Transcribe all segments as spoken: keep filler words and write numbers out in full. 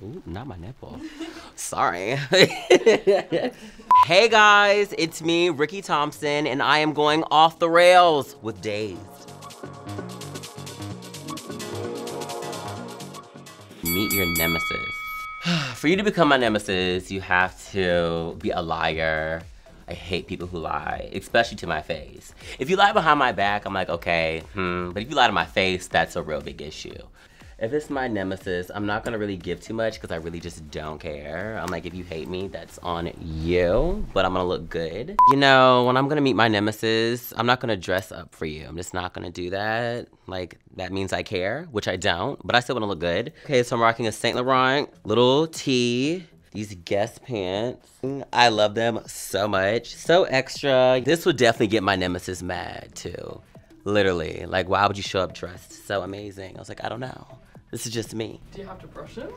Ooh, not my nipple. Sorry. Hey guys, it's me, Rickey Thompson, and I am going off the rails with Dazed. Meet your nemesis. For you to become my nemesis, you have to be a liar. I hate people who lie, especially to my face. If you lie behind my back, I'm like, okay, hmm. But if you lie to my face, that's a real big issue. If it's my nemesis, I'm not gonna really give too much because I really just don't care. I'm like, if you hate me, that's on you, but I'm gonna look good. You know, when I'm gonna meet my nemesis, I'm not gonna dress up for you. I'm just not gonna do that. Like, that means I care, which I don't, but I still wanna look good. Okay, so I'm rocking a Saint Laurent little tee. These Guess pants. I love them so much. So extra. This would definitely get my nemesis mad too. Literally, like, why would you show up dressed so amazing? I was like, I don't know. This is just me. Do you have to brush them?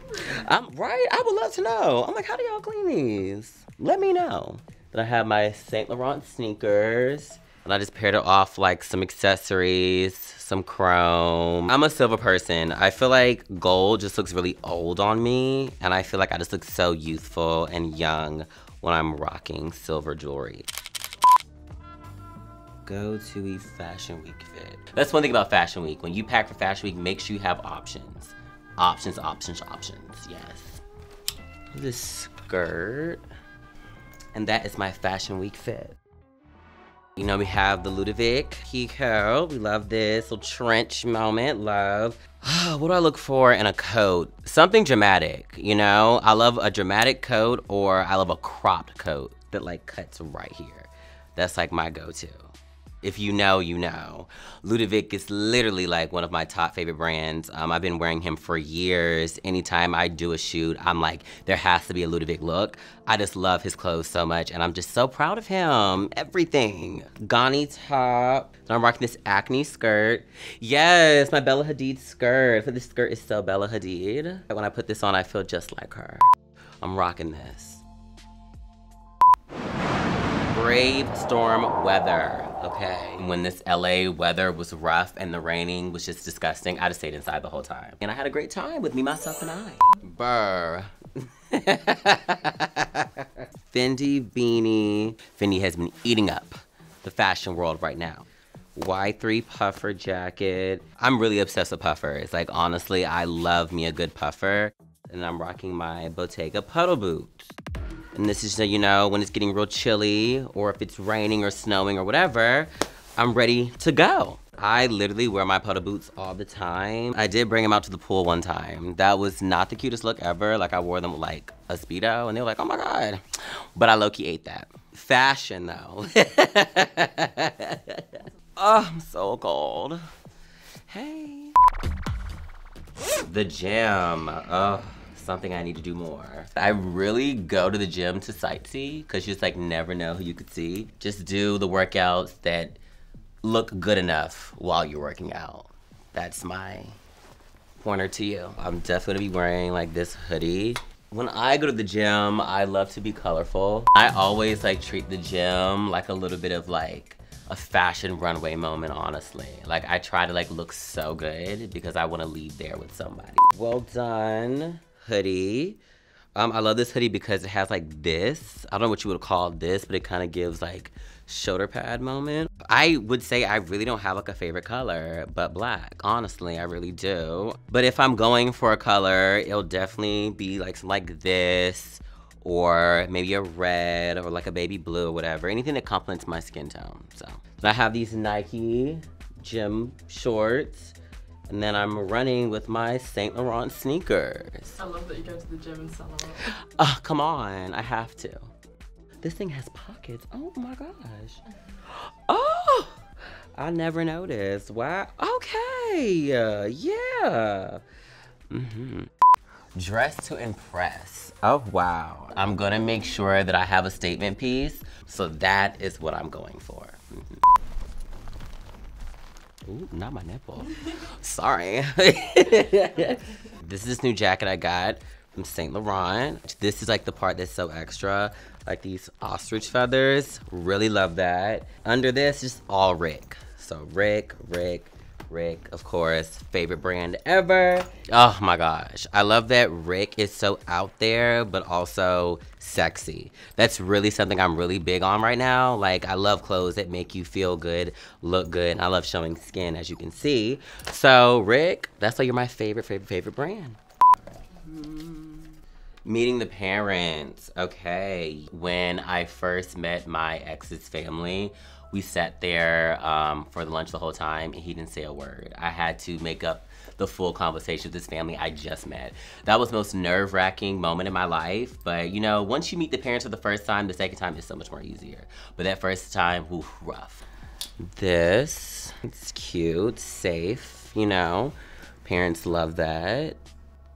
I'm right, I would love to know. I'm like, how do y'all clean these? Let me know. Then I have my Saint Laurent sneakers. And I just paired it off like some accessories, some chrome. I'm a silver person. I feel like gold just looks really old on me. And I feel like I just look so youthful and young when I'm rocking silver jewelry. Go to a fashion week fit. That's one thing about fashion week. When you pack for fashion week, make sure you have options. Options, options, options, yes. This skirt. And that is my fashion week fit. You know, we have the Ludovic Kiko. We love this little trench moment, love. What do I look for in a coat? Something dramatic, you know? I love a dramatic coat, or I love a cropped coat that like cuts right here. That's like my go-to. If you know, you know. Ludovic is literally like one of my top favorite brands. Um, I've been wearing him for years. Anytime I do a shoot, I'm like, there has to be a Ludovic look. I just love his clothes so much, and I'm just so proud of him. Everything. Ganni top. And I'm rocking this Acne skirt. Yes, my Bella Hadid skirt. This skirt is so Bella Hadid. When I put this on, I feel just like her. I'm rocking this. Brave storm weather. Okay. When this L A weather was rough and the raining was just disgusting, I just stayed inside the whole time. And I had a great time with me, myself, and I. Burr. Fendi beanie. Fendi has been eating up the fashion world right now. Y three puffer jacket. I'm really obsessed with puffers. Like, honestly, I love me a good puffer. And I'm rocking my Bottega puddle boots. And this is, you know, when it's getting real chilly, or if it's raining or snowing or whatever, I'm ready to go. I literally wear my puddle boots all the time. I did bring them out to the pool one time. That was not the cutest look ever. Like, I wore them like a Speedo, and they were like, oh my God. But I low-key ate that. Fashion, though. Oh, I'm so cold. Hey. The gym. Oh. Something I need to do more. I really go to the gym to sightsee, because you just like never know who you could see. Just do the workouts that look good enough while you're working out. That's my pointer to you. I'm definitely gonna be wearing like this hoodie. When I go to the gym, I love to be colorful. I always like treat the gym like a little bit of like a fashion runway moment, honestly. Like, I try to like look so good because I wanna leave there with somebody. Well done. Hoodie. Um, I love this hoodie because it has like this. I don't know what you would call this, but it kind of gives like shoulder pad moment. I would say I really don't have like a favorite color, but black. Honestly, I really do. But if I'm going for a color, it'll definitely be like something like this, or maybe a red, or like a baby blue or whatever. Anything that complements my skin tone, so. And I have these Nike gym shorts. And then I'm running with my Saint Laurent sneakers. I love that you go to the gym and sell them out. Oh, come on, I have to. This thing has pockets, oh my gosh. Oh, I never noticed, wow, okay, uh, yeah. Mm-hmm. Dress to impress, oh wow. I'm gonna make sure that I have a statement piece, so that is what I'm going for. Mm-hmm. Ooh, not my nipple. Sorry. This is this new jacket I got from Saint Laurent. This is like the part that's so extra. Like these ostrich feathers, really love that. Under this, just all Rick. So Rick, Rick, Rick, of course, favorite brand ever. Oh my gosh, I love that Rick is so out there, but also sexy. That's really something I'm really big on right now. Like, I love clothes that make you feel good, look good, and I love showing skin, as you can see. So Rick, that's why you're my favorite, favorite, favorite brand. Meeting the parents, okay. When I first met my ex's family, we sat there um, for the lunch the whole time and he didn't say a word. I had to make up the full conversation with this family I just met. That was the most nerve-wracking moment in my life, but you know, once you meet the parents for the first time, the second time is so much more easier. But that first time, oof, rough. This, it's cute, safe, you know. Parents love that.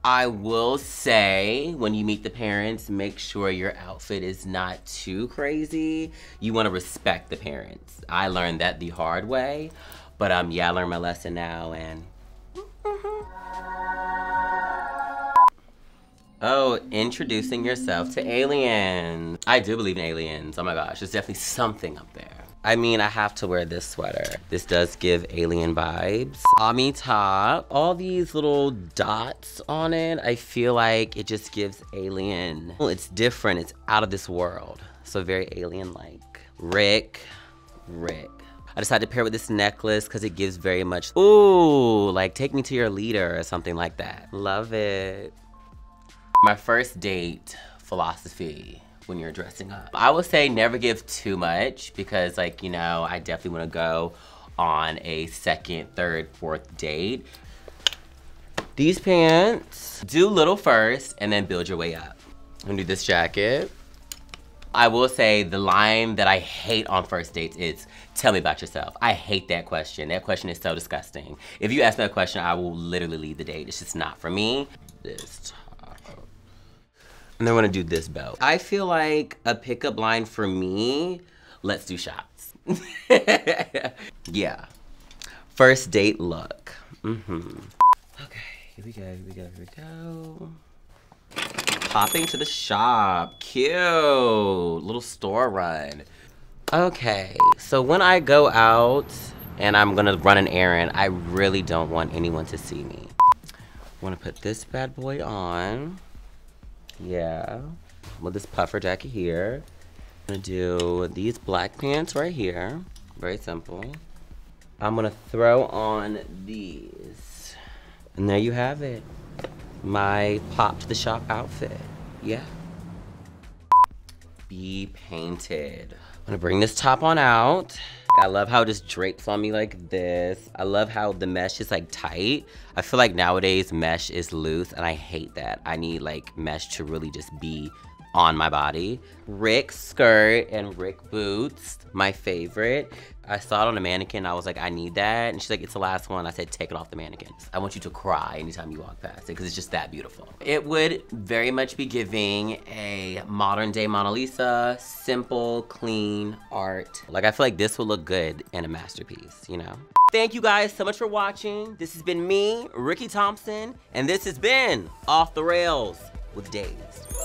I will say, when you meet the parents, make sure your outfit is not too crazy. You want to respect the parents. I learned that the hard way, but um, yeah, I learned my lesson now, and... Oh, introducing yourself to aliens. I do believe in aliens. Oh my gosh, there's definitely something up there. I mean, I have to wear this sweater. This does give alien vibes. Ami top, all these little dots on it, I feel like it just gives alien. Well, it's different, it's out of this world. So very alien-like. Rick, Rick. I decided to pair with this necklace because it gives very much, ooh, like take me to your leader or something like that. Love it. My first date philosophy. When you're dressing up, I would say never give too much because, like, you know, I definitely want to go on a second, third, fourth date. These pants, do little first and then build your way up. I'm gonna do this jacket. I will say the line that I hate on first dates is, tell me about yourself. I hate that question. That question is so disgusting. If you ask me that question, I will literally leave the date. It's just not for me. This time. And then I want to do this belt. I feel like a pickup line for me, let's do shots. Yeah. First date look. Mm-hmm. Okay, here we go, here we go, here we go. Popping to the shop. Cute. Little store run. Okay, so when I go out and I'm going to run an errand, I really don't want anyone to see me. I want to put this bad boy on. Yeah, with this puffer jacket here. I'm gonna do these black pants right here. Very simple. I'm gonna throw on these. And there you have it. My pop to the shop outfit. Yeah. Be painted. I'm gonna bring this top on out. I love how it just drapes on me like this. I love how the mesh is like tight. I feel like nowadays mesh is loose and I hate that. I need like mesh to really just be on my body. Rick skirt and Rick boots, my favorite. I saw it on a mannequin, I was like, I need that. And she's like, it's the last one. I said, take it off the mannequin. I want you to cry anytime you walk past it because it's just that beautiful. It would very much be giving a modern day Mona Lisa, simple, clean art. Like, I feel like this would look good in a masterpiece, you know? Thank you guys so much for watching. This has been me, Rickey Thompson, and this has been Off the Rails with Dazed.